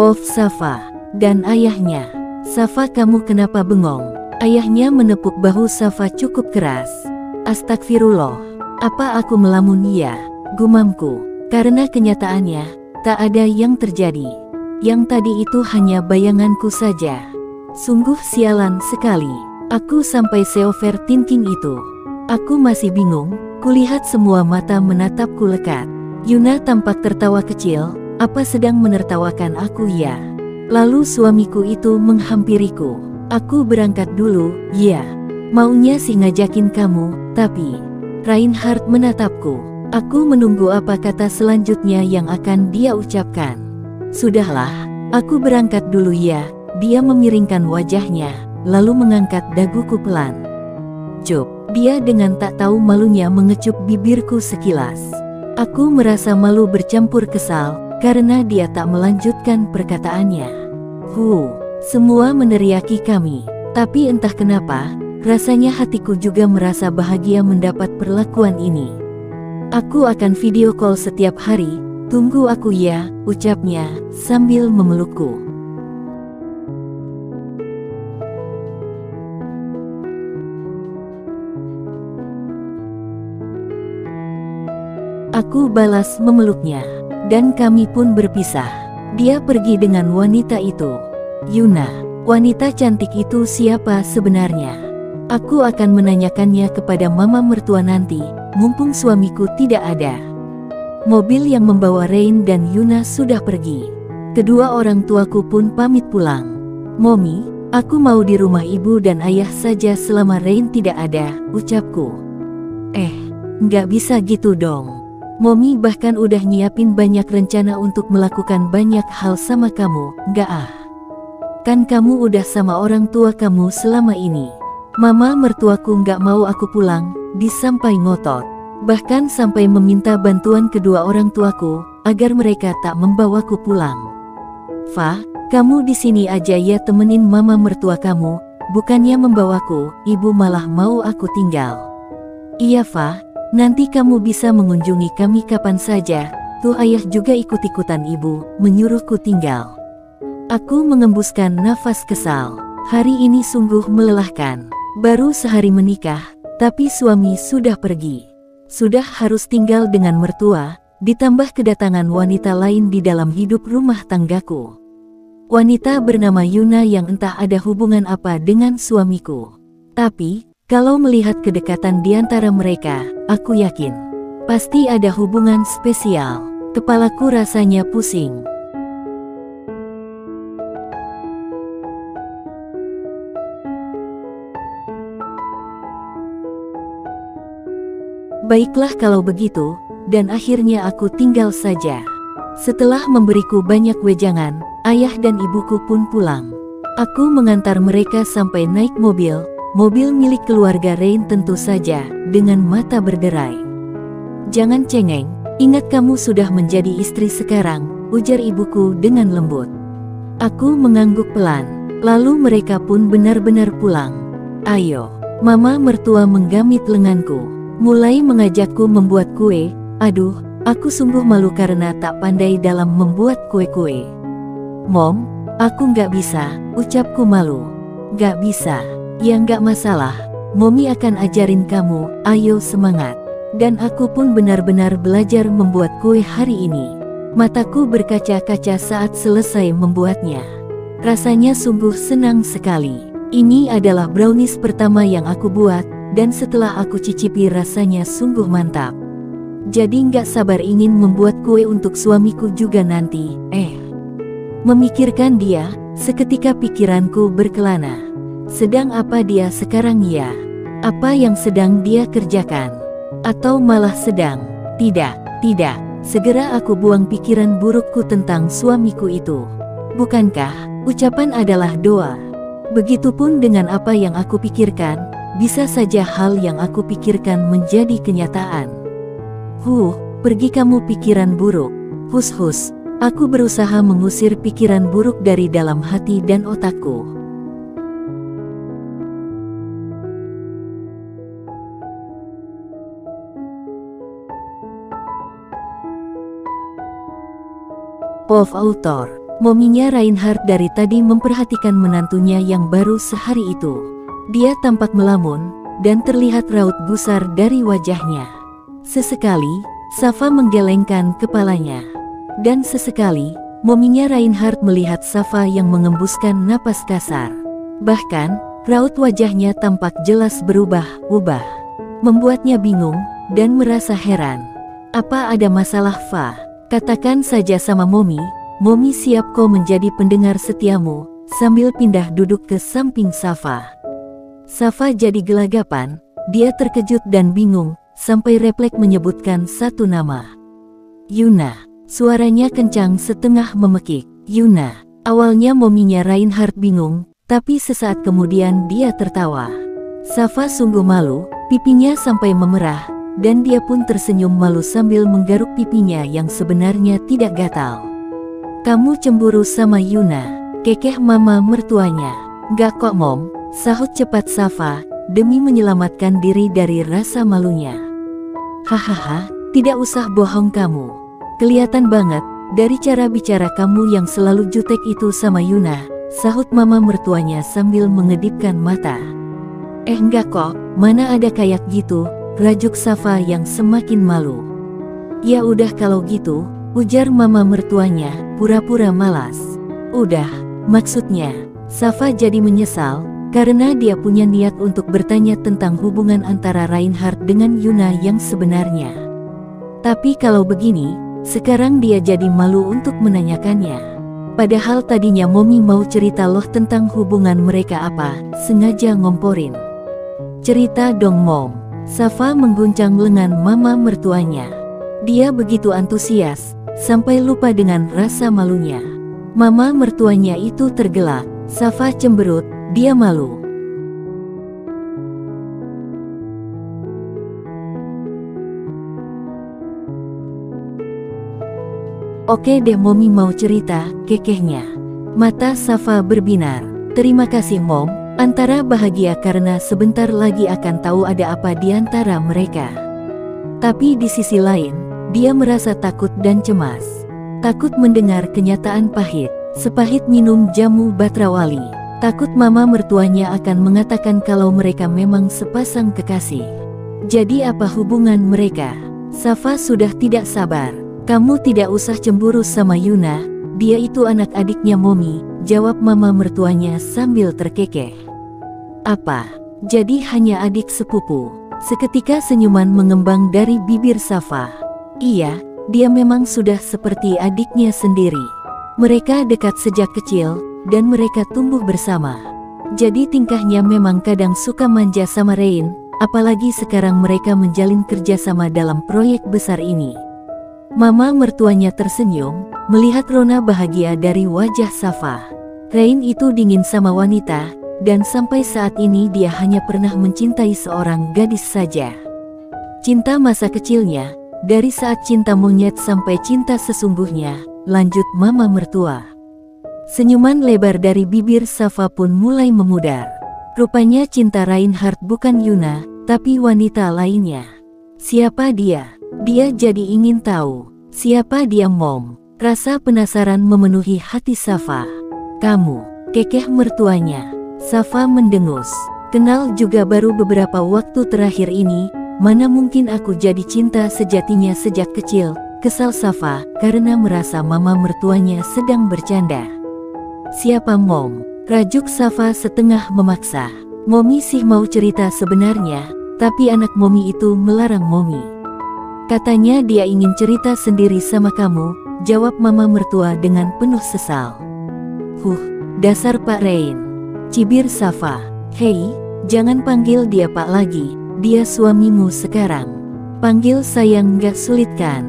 Oh Safa, dan ayahnya. Safa, kamu kenapa bengong? Ayahnya menepuk bahu Safa cukup keras. Astagfirullah, apa aku melamun ya? Gumamku, karena kenyataannya, tak ada yang terjadi. Yang tadi itu hanya bayanganku saja. Sungguh sialan sekali. Aku sampai overthinking itu. Aku masih bingung, kulihat semua mata menatapku lekat. Yuna tampak tertawa kecil, apa sedang menertawakan aku ya? Lalu suamiku itu menghampiriku. Aku berangkat dulu, ya. Maunya sih ngajakin kamu, tapi... Reinhardt menatapku. Aku menunggu apa kata selanjutnya yang akan dia ucapkan. Sudahlah, aku berangkat dulu ya. Dia memiringkan wajahnya, lalu mengangkat daguku pelan. Cup, dia dengan tak tahu malunya mengecup bibirku sekilas. Aku merasa malu bercampur kesal, karena dia tak melanjutkan perkataannya. Semua meneriaki kami. Tapi entah kenapa, rasanya hatiku juga merasa bahagia mendapat perlakuan ini. Aku akan video call setiap hari, tunggu aku ya, ucapnya sambil memelukku. Aku balas memeluknya. Dan kami pun berpisah. Dia pergi dengan wanita itu. Yuna, wanita cantik itu siapa sebenarnya? Aku akan menanyakannya kepada mama mertua nanti, mumpung suamiku tidak ada. Mobil yang membawa Rein dan Yuna sudah pergi. Kedua orang tuaku pun pamit pulang. Momi, aku mau di rumah ibu dan ayah saja selama Rein tidak ada, ucapku. Nggak bisa gitu dong. Momi bahkan udah nyiapin banyak rencana untuk melakukan banyak hal sama kamu, nggak Kan kamu udah sama orang tua kamu selama ini. Mama mertuaku nggak mau aku pulang, disampai ngotot. Bahkan sampai meminta bantuan kedua orang tuaku, agar mereka tak membawaku pulang. Fa, kamu di sini aja ya temenin mama mertua kamu, bukannya membawaku, ibu malah mau aku tinggal. Iya Fa. Nanti kamu bisa mengunjungi kami kapan saja. Tuh ayah juga ikut-ikutan ibu, menyuruhku tinggal. Aku mengembuskan nafas kesal. Hari ini sungguh melelahkan. Baru sehari menikah, tapi suami sudah pergi. Sudah harus tinggal dengan mertua, ditambah kedatangan wanita lain di dalam hidup rumah tanggaku. Wanita bernama Yuna yang entah ada hubungan apa dengan suamiku. Tapi... kalau melihat kedekatan di antara mereka, aku yakin pasti ada hubungan spesial. Kepalaku rasanya pusing. Baiklah kalau begitu, dan akhirnya aku tinggal saja. Setelah memberiku banyak wejangan, ayah dan ibuku pun pulang. Aku mengantar mereka sampai naik mobil. Mobil milik keluarga Rein tentu saja, dengan mata berderai. Jangan cengeng, ingat kamu sudah menjadi istri sekarang, ujar ibuku dengan lembut. Aku mengangguk pelan, lalu mereka pun benar-benar pulang. Ayo, mama mertua menggamit lenganku, mulai mengajakku membuat kue. Aduh, aku sungguh malu karena tak pandai dalam membuat kue-kue. Mom, aku nggak bisa, ucapku malu. Nggak bisa. Ya nggak masalah, Momi akan ajarin kamu, ayo semangat. Dan aku pun benar-benar belajar membuat kue hari ini. Mataku berkaca-kaca saat selesai membuatnya. Rasanya sungguh senang sekali. Ini adalah brownies pertama yang aku buat, dan setelah aku cicipi rasanya sungguh mantap. Jadi nggak sabar ingin membuat kue untuk suamiku juga nanti, Memikirkan dia, seketika pikiranku berkelana. Sedang apa dia sekarang ya? Apa yang sedang dia kerjakan? Atau malah sedang? Tidak. Segera aku buang pikiran burukku tentang suamiku itu. Bukankah, ucapan adalah doa. Begitupun dengan apa yang aku pikirkan, bisa saja hal yang aku pikirkan menjadi kenyataan. Pergi kamu pikiran buruk. Aku berusaha mengusir pikiran buruk dari dalam hati dan otakku. Author Mominya Reinhardt dari tadi memperhatikan menantunya yang baru sehari itu. Dia tampak melamun, dan terlihat raut gusar dari wajahnya. Sesekali, Safa menggelengkan kepalanya. Dan sesekali, mominya Reinhardt melihat Safa yang mengembuskan napas kasar. Bahkan, raut wajahnya tampak jelas berubah-ubah. Membuatnya bingung, dan merasa heran. Apa ada masalah, Fa? Katakan saja sama Momi. Momi siap kau menjadi pendengar setiamu, sambil pindah duduk ke samping Safa. Safa jadi gelagapan, dia terkejut dan bingung, sampai refleks menyebutkan satu nama. Yuna, suaranya kencang setengah memekik. Yuna, awalnya mominya Reinhardt bingung, tapi sesaat kemudian dia tertawa. Safa sungguh malu, pipinya sampai memerah, dan dia pun tersenyum malu sambil menggaruk pipinya yang sebenarnya tidak gatal. Kamu cemburu sama Yuna, kekeh mama mertuanya. Gak kok mom, sahut cepat Safa, demi menyelamatkan diri dari rasa malunya. Hahaha, tidak usah bohong kamu. Kelihatan banget, dari cara bicara kamu yang selalu jutek itu sama Yuna, sahut mama mertuanya sambil mengedipkan mata. Enggak kok, mana ada kayak gitu, rajuk Safa yang semakin malu. Ya udah kalau gitu, ujar mama mertuanya, pura-pura malas. Udah, maksudnya, Safa jadi menyesal, karena dia punya niat untuk bertanya tentang hubungan antara Reinhardt dengan Yuna yang sebenarnya. Tapi kalau begini, sekarang dia jadi malu untuk menanyakannya. Padahal tadinya Momi mau cerita loh tentang hubungan mereka apa, sengaja ngomporin. Cerita dong Mom, Safa mengguncang lengan mama mertuanya. Dia begitu antusias, sampai lupa dengan rasa malunya. Mama mertuanya itu tergelak, Safa cemberut, dia malu. Oke deh Momi mau cerita, kekehnya. Mata Safa berbinar. Terima kasih Mom, antara bahagia karena sebentar lagi akan tahu ada apa di antara mereka. Tapi di sisi lain, dia merasa takut dan cemas. Takut mendengar kenyataan pahit, sepahit minum jamu Batrawali. Takut mama mertuanya akan mengatakan kalau mereka memang sepasang kekasih. Jadi apa hubungan mereka? Safa sudah tidak sabar. Kamu tidak usah cemburu sama Yuna, dia itu anak adiknya Momi, jawab mama mertuanya sambil terkekeh. Apa? Jadi hanya adik sepupu? Seketika senyuman mengembang dari bibir Safa. Iya, dia memang sudah seperti adiknya sendiri. Mereka dekat sejak kecil, dan mereka tumbuh bersama. Jadi tingkahnya memang kadang suka manja sama Rein, apalagi sekarang mereka menjalin kerjasama dalam proyek besar ini. Mama mertuanya tersenyum, melihat rona bahagia dari wajah Safa. Rein itu dingin sama wanita, dan sampai saat ini dia hanya pernah mencintai seorang gadis saja. Cinta masa kecilnya, dari saat cinta monyet sampai cinta sesungguhnya, lanjut mama mertua. Senyuman lebar dari bibir Safa pun mulai memudar. Rupanya cinta Reinhardt bukan Yuna, tapi wanita lainnya. Siapa dia? Dia jadi ingin tahu. Siapa dia Mom? Rasa penasaran memenuhi hati Safa. Kamu, kekeh mertuanya. Safa mendengus. Kenal juga baru beberapa waktu terakhir ini. Mana mungkin aku jadi cinta sejatinya sejak kecil, kesal Safa, karena merasa mama mertuanya sedang bercanda. Siapa Mom? Rajuk Safa setengah memaksa. Momi sih mau cerita sebenarnya, tapi anak Momi itu melarang Momi. Katanya dia ingin cerita sendiri sama kamu, jawab mama mertua dengan penuh sesal. Dasar Pak Rein. Cibir Safa. Hei, jangan panggil dia Pak lagi. Dia suamimu sekarang. Panggil sayang gak sulit kan?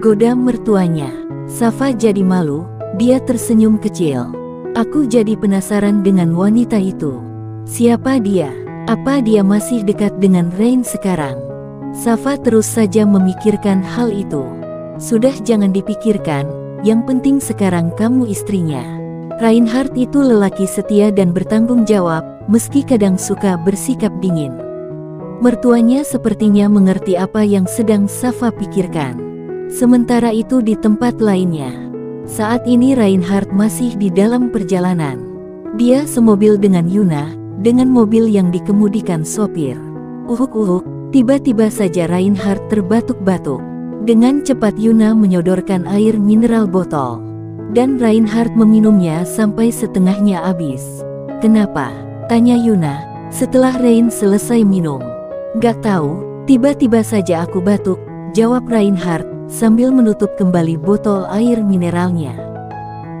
Goda mertuanya. Safa jadi malu, dia tersenyum kecil. Aku jadi penasaran dengan wanita itu. Siapa dia? Apa dia masih dekat dengan Rein sekarang? Safa terus saja memikirkan hal itu. Sudah jangan dipikirkan, yang penting sekarang kamu istrinya. Reinhardt itu lelaki setia dan bertanggung jawab, meski kadang suka bersikap dingin. Mertuanya sepertinya mengerti apa yang sedang Safa pikirkan. Sementara itu di tempat lainnya, Saat ini Reinhardt masih di dalam perjalanan. Dia semobil dengan Yuna, dengan mobil yang dikemudikan sopir. Uhuk-uhuk, tiba-tiba saja Reinhardt terbatuk-batuk. Dengan cepat Yuna menyodorkan air mineral botol. Dan Reinhardt meminumnya sampai setengahnya habis. "Kenapa?" tanya Yuna, setelah Rein selesai minum. "Gak tahu, tiba-tiba saja aku batuk," jawab Reinhardt sambil menutup kembali botol air mineralnya.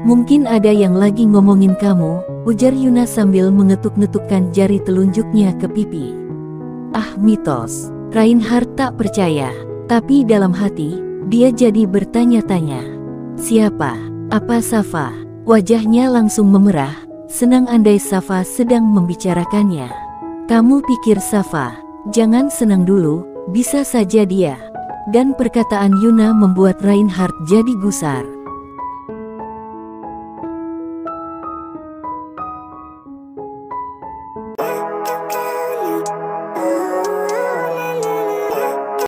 "Mungkin ada yang lagi ngomongin kamu," ujar Yuna sambil mengetuk-ngetukkan jari telunjuknya ke pipi. "Ah, mitos." Reinhardt tak percaya, tapi dalam hati, dia jadi bertanya-tanya. "Siapa? Apa Safa?" Wajahnya langsung memerah, senang andai Safa sedang membicarakannya. "Kamu pikir Safa? Jangan senang dulu, bisa saja dia." Dan perkataan Yuna membuat Reinhardt jadi gusar.